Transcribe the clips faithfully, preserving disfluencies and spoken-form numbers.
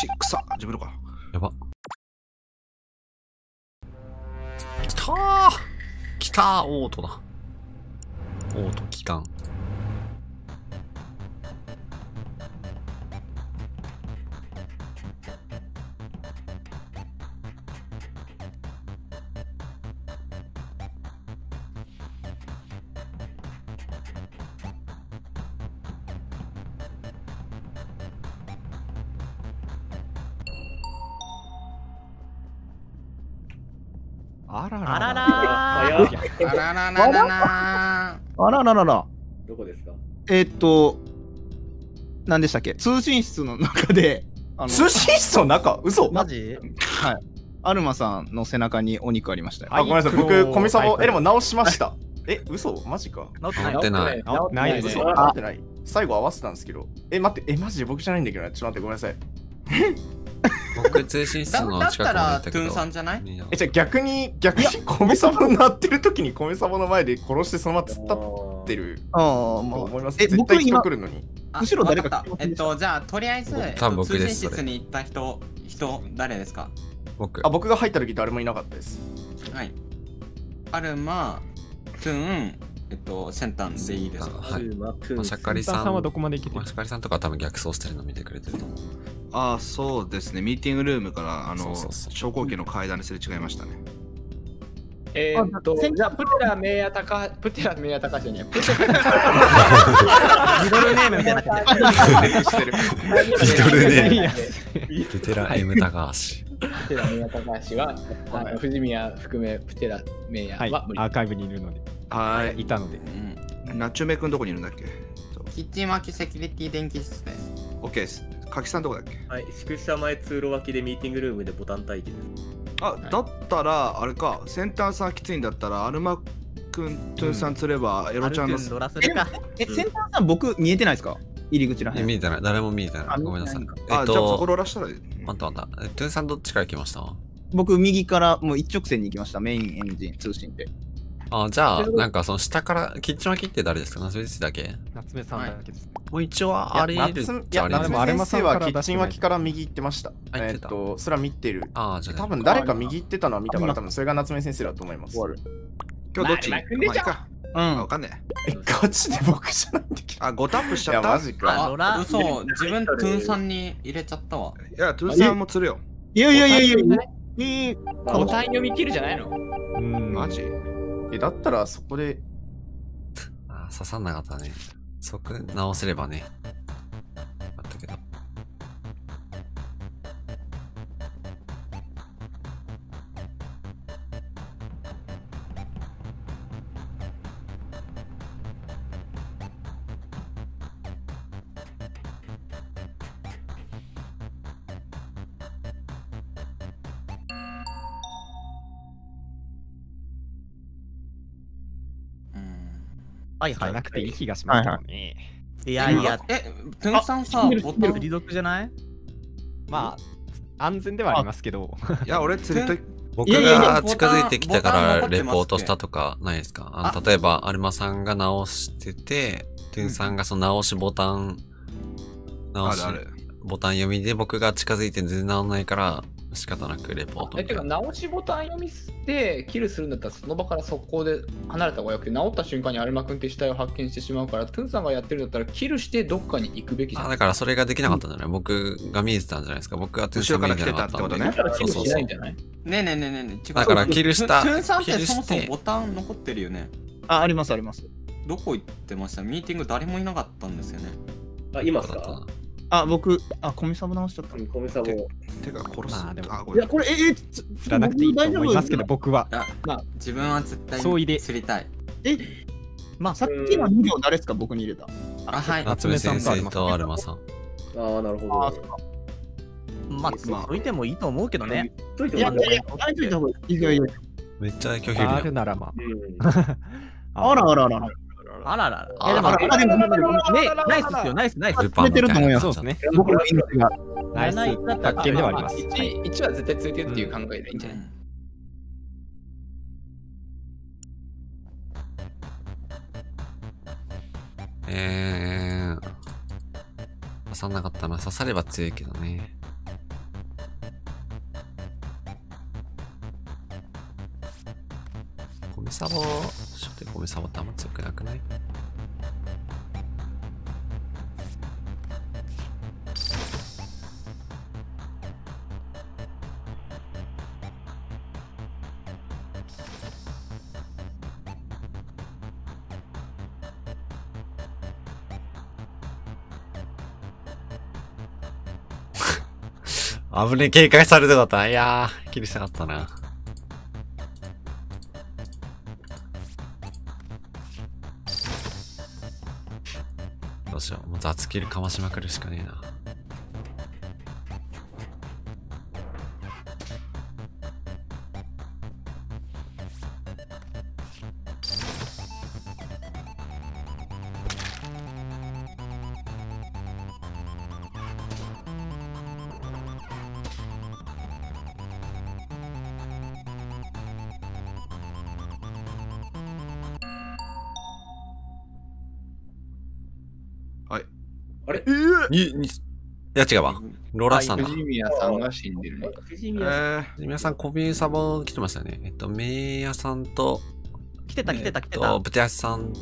しくさ、自分のかやば。きたーきたーオートだ。オート機関。あららららー。あらららららー。あらららら。どこですか？えっと、何でしたっけ？通信室の中で。通信室の中？嘘？マジ？はい。アルマさんの背中にお肉ありましたよ。あ、ごめんなさい。僕、コミサボ、え、でも直しました。え、嘘？マジか。直ってない。直ってない。嘘？直ってない。最後合わせたんですけど。え、待って、え、マジで僕じゃないんだけどな。ちょっと待って、ごめんなさい。僕通信室の近くにいたけど。だったらトゥーンさんじゃない？え、じゃあ逆に逆にコメサボ鳴ってる時にコメサボの前で殺してそのまま突っ立ってる。ああ、思います。絶対人来るのに。後ろ誰か。えっとじゃあとりあえず通信室に行った人人誰ですか？僕。あ、僕が入った時誰もいなかったです。はい。アルマ、トゥーン、えっとセンタンでいいですか？はい。マシャカリさんはどこまで行き？マシャカリさんとか多分逆走してるの見てくれてると思う。ああ、そうですね。ミーティングルームからあの昇降機の階段ですれ違いましたね。えーっと、じゃあプテラメイヤタカプテラメイヤタカじゃねえ。プテラミドルネームみたいな感じ。ミドルネーム。プテラ M タカシ。プテラメイヤタカシは藤宮含めプテラメイヤはアーカイブにいるので、はいいたので。ナチュメ君どこにいるんだっけ？キッチン脇セキュリティ電気室です。オッケーです。柿さんどこだっけ？はい、宿舎前通路脇でミーティングルームでボタン待機です。あ、はい、だったらあれか、センターさんきついんだったらアルマくん、トゥーンさん釣ればエロちゃんです。え、センターさん僕見えてないですか？入り口らへん。見えてない、誰も見えてない。ごめんなさい。あ、じゃあそこローラしたら。待った待った。トゥーンさんどっちから行きました？僕右からもう一直線に行きました、メインエンジン通信で。あ、じゃあ、なんかその下から、キッチン脇って誰ですか？夏目さんだけ？夏目さんだけです。もう一応あれですね。いや、夏目さんはキッチン脇から右行ってました。えっと、それは見てる。ああ、じゃあ。多分誰か右行ってたのは見たから、多分それが夏目先生だと思います。今日どっち？うん、わかんねえ。ガチで僕じゃないんだけど。あ、ごタップしちゃった。マジか。あ、そう、自分、トゥーンさんに入れちゃったわ。いや、トゥーンさんも釣るよ。いやいやいやいやいや。ええ、ボタン読み切るじゃないの？うん、マジ？え、だったらそこで。あ、刺さんなかったね。そこで直せればね。あったけど。はいはい。なくていい気がしますからね。いやいや、え、トゥーンさんさ、ボタン離読じゃない？まあ、安全ではありますけど。いや、俺、釣りと、僕が近づいてきたからレポートしたとかないですか？あの、例えば、アルマさんが直してて、トゥーンさんがその直しボタン、直しボタン読みで僕が近づいて全然直らないから、仕方なくレポート。え、てか直しボタン読みしてキルするんだったらその場から速攻で離れた方がよくて、直った瞬間にアルマ君って死体を発見してしまうから、トゥンさんがやってるんだったらキルしてどっかに行くべきじゃん。あ、だからそれができなかったんじゃない？僕が見えてたんじゃないですか？僕がトゥンさんが見えてたってことね。そうそうそう。ねえねえねえねえ。だからキルした。トゥンさんってそもそもボタン残ってるよね。あ、ありますあります。どこ行ってました？ミーティング誰もいなかったんですよね。あ、今ですか？あ、僕、あ、コミサボ直しちゃった。コミサボ。てか、殺す。いや、これ、え、え、釣らなくていいと思いますけど、僕は。まあ、自分は絶対に釣りたい。え、まあ、さっきはに秒誰ですか？僕に入れた。あ、はい。夏目先生とアルマさん。ああ、なるほど。まあ、どいてもいいと思うけどね。どいてもいい。いや、大丈夫だ、これ。いやいや。めっちゃ拒否力。あるならまあ。あらあらあら。あららら。いやでも、ナイスですよ、ナイス、ナイス。釣れてると思います。そうですね。僕の命が。ナイスだったら、いちは絶対釣れてるっていう考えでいいんじゃない？えー。刺さなかったな。刺されば強いけどね。米サボ、初手米サボってあんま強くなくない？危ねえ、警戒されてなかった。いやー、切り下がったな。どうしよう。もう雑キルかましまくるしかねえな。に、に、いや違うわ。ロラさんだ。藤宮さんが死んでるね。藤宮さん。藤宮さん、小宮さん来てましたね。えっと、名屋さんと、来てた来てた来てた。ブテヤシさん。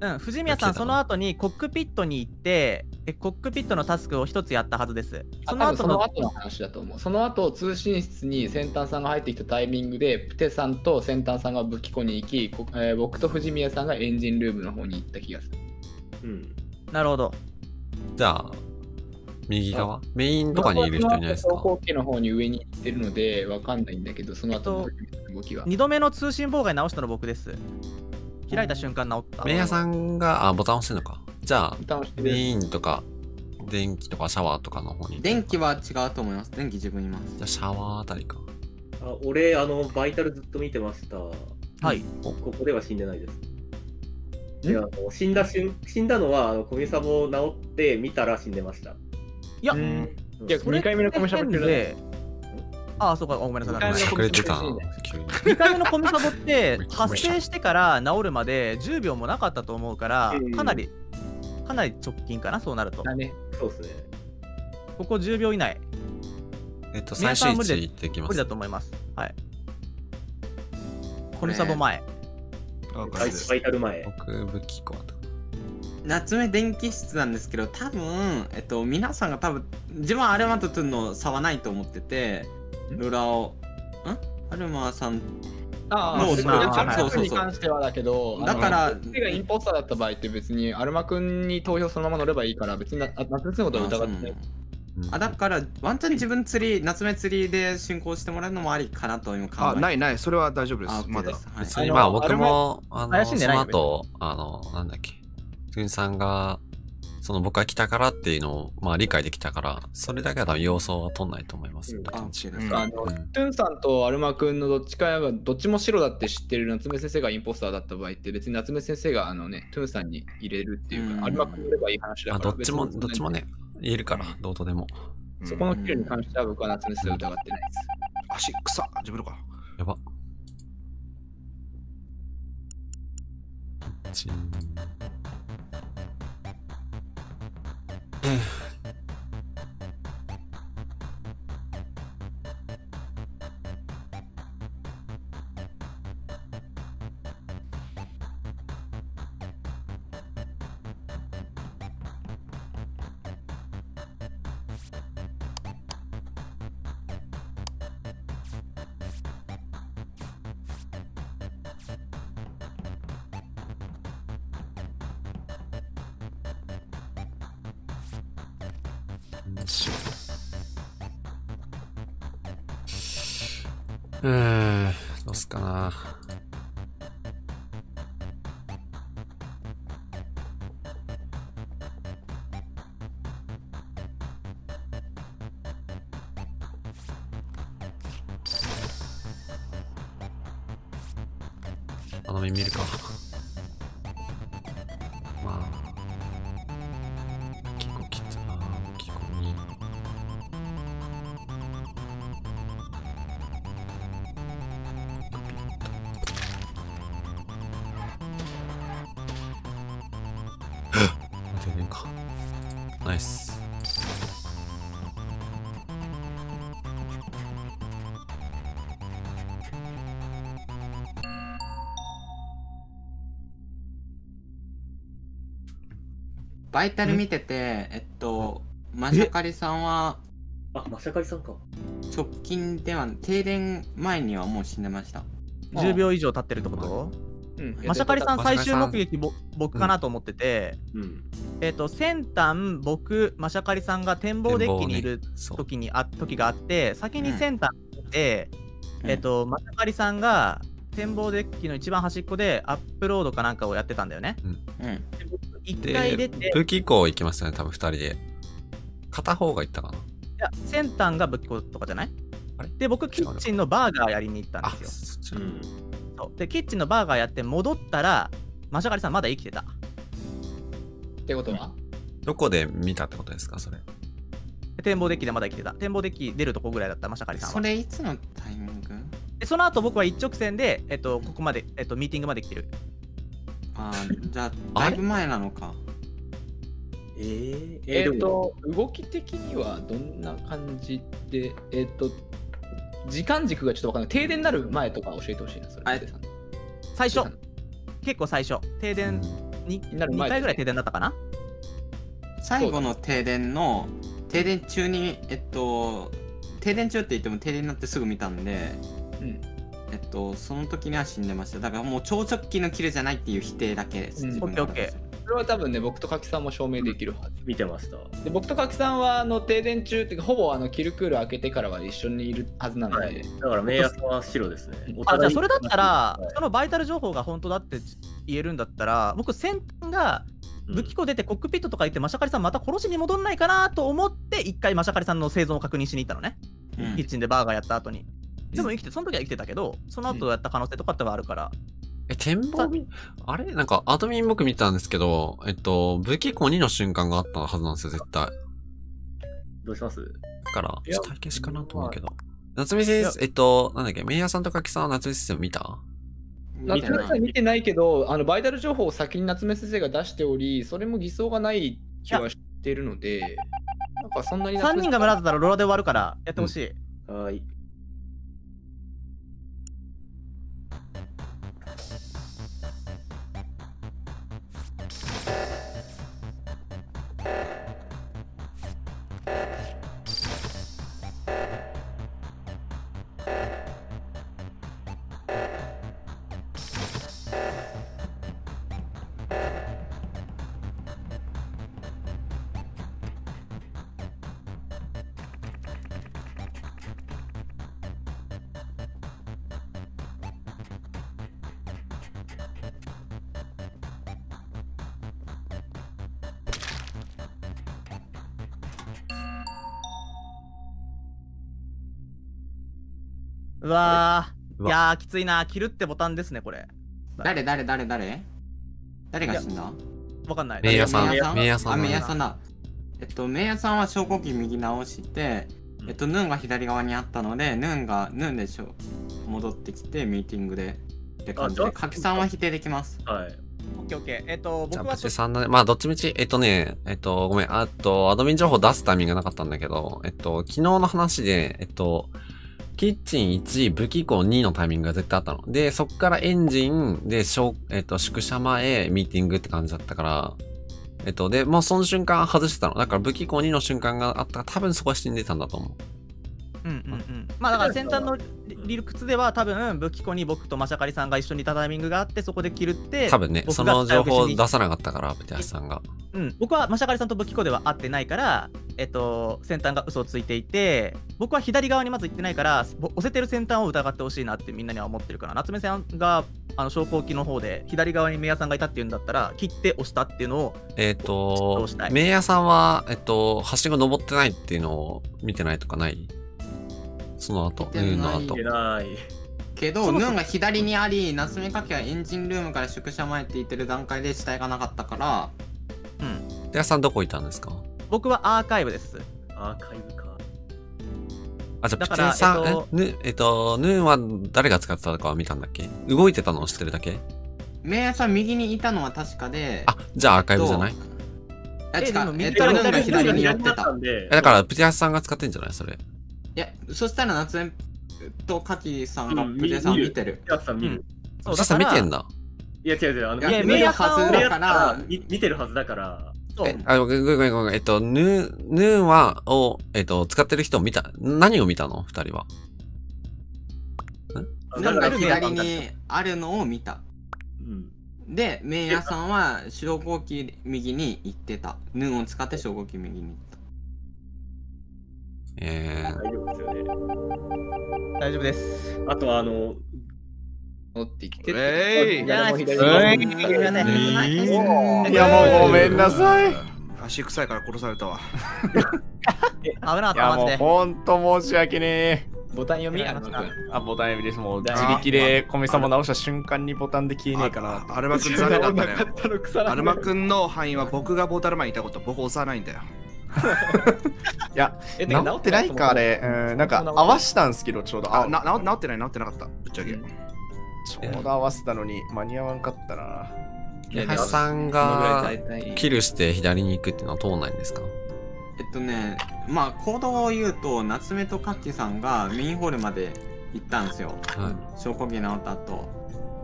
うん、藤宮さん、その後にコックピットに行って、コックピットのタスクを一つやったはずです。その後の話だと思う。その後、通信室に先端さんが入ってきたタイミングで、プテさんと先端さんが武器庫に行き、えー、僕と藤宮さんがエンジンルームの方に行った気がする。うん。なるほど。じゃあ右側メインとかにいる人いないですか？後方の方に上に行ってるのでわかんないんだけど、その後の動きはにどめの通信妨害直したの僕です。開いた瞬間直った。メイヤさんがあボタン押してるのか。じゃあメインとか電気とかシャワーとかの方に。電気は違うと思います。電気自分います。じゃあシャワーあたりか。あ、俺あのバイタルずっと見てました。はい。ここでは死んでないです。いや、死んだしん死んだのはコミサボを治って見たら死んでました。いや、にかいめのコミサボってるね。ああ、そうか、ごめんなさい。にかいめのコミサボって発生してから治るまでじゅうびょうもなかったと思うから、かなりかなり直近かな、そうなると。だね。そうですね。ここじゅうびょう以内。えっと、最終位行ってきます。無理だと思います。はい。コミサボ前。僕武器庫と夏目電気室なんですけど、多分、えっと、皆さんが多分自分はアルマとトゥンの差はないと思ってて、ロラをんアルマさんの差に関してはだけど、だから手がインポスターだった場合って別にアルマ君に投票そのまま乗ればいいから、別に夏目のことは疑ってない。あ、だからワンチャン自分釣り夏目釣りで進行してもらうのもありかなと今考えて。あ、ないない、それは大丈夫です。まだ別に、まあ僕もあのその後あのなんだっけ、トゥンさんがその僕が来たからっていうのをまあ理解できたから、それだけは多分様相は取んないと思います。あのトゥンさんとアルマ君のどっちかがどっちも白だって知ってる夏目先生がインポスターだった場合って、別に夏目先生があのねトゥンさんに入れるっていうか、アルマ君にいればいい話だから、どっちもどっちもね言えるから、どうとでも。そこのキルに関しては僕は夏目先生疑ってないです。足、草、自分のか。やば。チン。うん、どうすかな。あの目見るか。まあ。バイタル見てて、えっとマサカリさんは、あ、マサカリさんか、直近では停電前にはもう死んでました。じゅうびょう以上経ってるってこと？うん、マシャカリさん最終目撃僕かなと思ってて、うんうん、えっと先端僕マシャカリさんが展望デッキにいる時にあ、ね、時があって、先に先端で、うん、えっとマシャカリさんが展望デッキの一番端っこでアップロードかなんかをやってたんだよね。いっかい出て武器庫行きましたね、多分ふたりで片方が行ったかな。いや、先端が武器庫とかじゃない？あれで僕キッチンのバーガーやりに行ったんですよ。でキッチンのバーガーやって戻ったらマシャカリさんまだ生きてたってことは、どこで見たってことですか？それ展望デッキでまだ生きてた。展望デッキ出るとこぐらいだったマシャカリさんは。それいつのタイミングで？その後僕は一直線で、えっと、ここまで、えっと、ミーティングまで来てる。あー、じゃあだいぶ前なのか。えー、えー、っと動き的にはどんな感じで、えー、っと時間軸がちょっとわかんない。停電になる前とか教えてほしいな、それ。最初、結構最初、停電になる前、にかいぐらい停電だったかな。最後の停電の、停電中に、えっと、停電中って言っても停電になってすぐ見たんで、うん、えっと、その時には死んでました。だからもう超直近のキルじゃないっていう否定だけです。うん、オッケーオッケー。それは多分ね、僕と柿さんも証明できるはず。見てました。で、僕と柿さんはあの停電中っていうか、ほぼあのキルクール開けてからは一緒にいるはずなので、はい、だから明暗は白ですね。あ、じゃあそれだったら、はい、そのバイタル情報が本当だって言えるんだったら、僕先端が武器庫出てコックピットとか行って、うん、マシャカリさんまた殺しに戻んないかなと思って一回マシャカリさんの生存を確認しに行ったのね、うん、キッチンでバーガーやった後に。でも生きて、その時は生きてたけど、その後やった可能性とかってはあるから。え、展望あれなんか、アドミン僕見たんですけど、えっと、武器庫にの瞬間があったはずなんですよ、絶対。どうします？だから、ちょっと体験しかなと思うけど。夏美先生、えっと、なんだっけ、メイヤーさんと柿さんは夏美先生見た？夏美先生見てないけど、あの、バイタル情報を先に夏目先生が出しており、それも偽装がない気はしてるので、なんかそんなにさんにんが村だったらロラで終わるから、やってほしい。うん、はい。うわー、いやーきついな。キルってボタンですね、これ。誰誰誰誰誰が死んだ？わかんない。メイヤさん、メイヤさん、あ、メイヤさんだ。えっとメイヤさんは昇降機右直して、えっとヌーンが左側にあったので、ヌーンがヌーンでしょ戻ってきてミーティングでって感じで。カキさんは否定できます。はい。オッケーオッケー。えっと僕はさんだね。まあどっちみちえっとねえっとごめんあとアドミン情報出すタイミングがなかったんだけど、えっと昨日の話でえっと。キッチンいち、武器庫にのタイミングが絶対あったの。で、そっからエンジンで、えっと、宿舎前、ミーティングって感じだったから、えっと、で、もうその瞬間外してたの。だから武器庫にの瞬間があったら、多分そこは死んでたんだと思う。うんうんうん。まあだから先端の理屈では、多分武器庫に僕とマシャカリさんが一緒にいたタイミングがあって、そこで切るって。多分ね、その情報を出さなかったから、ペティアさんが。うん、僕はマシャカリさんと武器庫では会ってないから、えっと、先端が嘘をついていて、僕は左側にまず行ってないから押せてる先端を疑ってほしいなってみんなには思ってるから、夏目さんがあの昇降機の方で左側にメイヤーさんがいたっていうんだったら切って押したっていうのを、えっとメイヤーさんは、えっと、はしご登ってないっていうのを見てないとかない？その後ヌーンの後けど、ヌーンが左にあり、夏目かきはエンジンルームから宿舎前って言ってる段階で死体がなかったから。うん、ペアさんどこいたんですか？僕はアーカイブです。アーカイブか。あ、じゃあ、プチンさん、えっと、えっと、ヌーンは誰が使ってたかは見たんだっけ？動いてたのを知ってるだけ？メイヤさん右にいたのは確かで。あ、じゃあアーカイブじゃない？え、違う。えっと、ヌーンが左に寄ってた。え、だから、プチンさんが使ってんじゃないそれ。いや、そしたら夏目とカキさんがプチンさんを見てる。プチンさん見る。プチンさん見てんだ。いや、違う違う。いや、メイヤさん見てるはずだから。え、あ、ごめんごめんごめん。えっと、ヌ、ヌーは、を、えっと、使ってる人を見た、何を見たの二人は。なんか左にあるのを見た。うん、で、麺屋さんは昇降機右に行ってた。ヌーを使って昇降機右に行った。えー、大丈夫ですよね。大丈夫です。あとは、あの、持ってきてる。えー、いや、もうごめんなさい。足臭いから殺されたわ。危なかった。もうほんと申し訳ねえ。ボタン読みやな。あ、ボタン読みです。もう自力でコメさま直した瞬間にボタンで消えねえかな。アルマくん残念だったね。アルマくんの範囲は僕がボタルマンいたこと、僕押さないんだよ。いや、治ってないかあれ。なんか合わしたんすけど、ちょうど。あ、治ってない、治ってなかった。ぶっちゃけ。ちょうど合わせたのに間に合わんかったな。ユハさんがキルして左に行くっていうのは通らないんですか？えっとね、まあ行動を言うと、夏目とカッキさんがメインホールまで行ったんですよ。はい、証拠機直った後。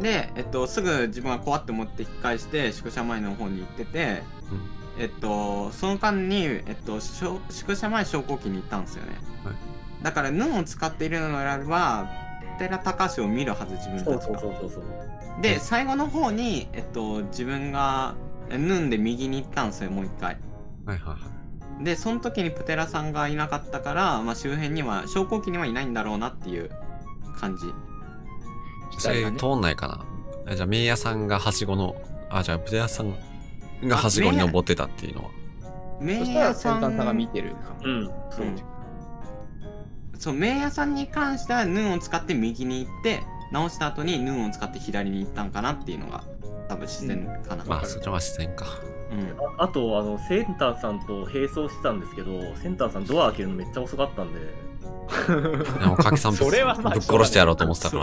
で、えっと、すぐ自分がこうやって持って引き返して、宿舎前の方に行ってて、うん、えっと、その間に、えっと、宿舎前証拠機に行ったんですよね。はい、だから、ヌンを使っているのであれば、寺高橋を見るはず、自分たちが。で、最後の方に、えっと、自分がヌンで右に行ったんですよ、もう一回。はいはいはい。で、その時にプテラさんがいなかったから、まあ、周辺には、昇降機にはいないんだろうなっていう感じ。それ、通んないかな。じゃあ、メイヤさんがはしごの、あ、じゃあ、プテラさんがはしごに登ってたっていうのは。メイヤさんが見てる。うん。そう、うん、そうメイヤさんに関しては、ヌーンを使って右に行って、直した後にヌーンを使って左に行ったんかなっていうのが、多分自然かな。うん、まあ、そっちは自然か。うん、あ, あとあのセンターさんと並走してたんですけど、センターさんドア開けるのめっちゃ遅かったんで、でもカキさんぶっ殺してやろうと思ってたか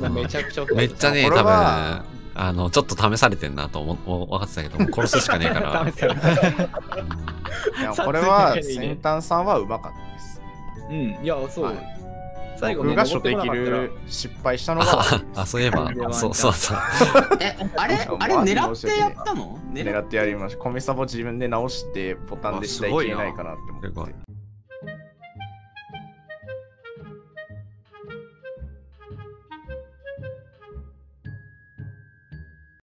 ら。めちゃくちゃめっちゃね、多分あのちょっと試されてんなと思分かってたけど、殺すしかねえから。いや、これはセンターさんはうまかったです。うん、いや、そう、はい、僕が初手切る失敗したのが。あ、そういえば、そうそうそう。え、あれ、あれ狙ってやったの？狙ってやりました。コメサボ自分で直してボタンで下行けないかなって思って。